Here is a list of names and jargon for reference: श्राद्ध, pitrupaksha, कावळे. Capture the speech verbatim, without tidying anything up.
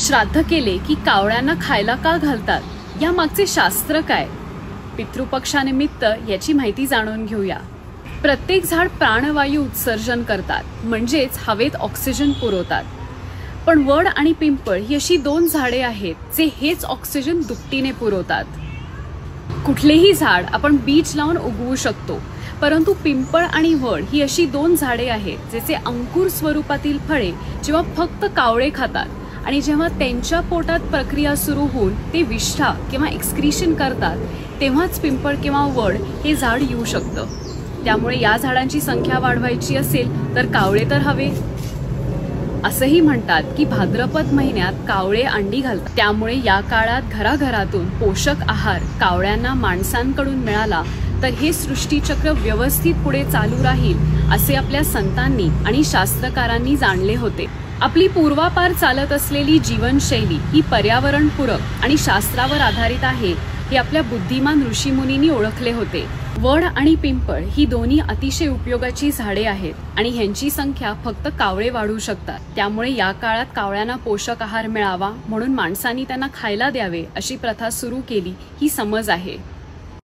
श्राद्ध केले की कावळ्यांना खायला का घालतात, यामागचे शास्त्र काय? पितृपक्षानिमित्त याची माहिती जाणून घेऊया। प्रत्येक झाड प्राणवायू उत्सर्जन करतात, म्हणजेच हवेत ऑक्सिजन पुरवतात। पण वड आणि पिंपळ ही अशी दोन झाडे आहेत जे हेच ऑक्सिजन दुपटीने पुरवतात। कुठलेही झाड आपण बीज लावून उगवू शकतो, परंतु पिंपळ आणि वड ही अशी दोन झाडे आहेत ज्याचे अंकुर स्वरूपातील फळे जेव्हा फक्त कावळे खातात आणि जेव्हा त्यांच्या पोटात प्रक्रिया सुरू होऊन ते विष्ठा किंवा एक्सक्रीशन करतात, तेव्हाच पिंपळ किंवा वड हे झाड येऊ शकतं। त्यामुळे या झाडांची संख्या वाढवायची असेल तर कावळे तर हवे। असंही म्हणतात की भाद्रपद महिन्यात कावळे अंडी घालतात, त्यामुळे या काळात घराघरातून पोषक आहार कावळ्यांना माणसांकडून मिळाला तर हे सृष्टीचक्र व्यवस्थित पुढे चालू राहील असे आपल्या संतांनी आणि शास्त्रकारांनी जाणले होते। आपली पूर्वापार चालत असलेली जीवनशैली ही पर्यावरणपूरक आणि शास्त्रावर आधारित आहे हे आपल्या बुद्धिमान ऋषीमुनींनी ओळखले होते। वड आणि पिंपळ ही दोन्ही अतिशय उपयोगाची झाडे आहेत आणि ह्यांची संख्या फक्त कावळे वाढू शकतात। त्यामुळे या काळात कावळ्यांना पोषक आहार मिळावा म्हणून माणसांनी त्यांना खायला द्यावे अशी प्रथा सुरू केली ही समज आहे।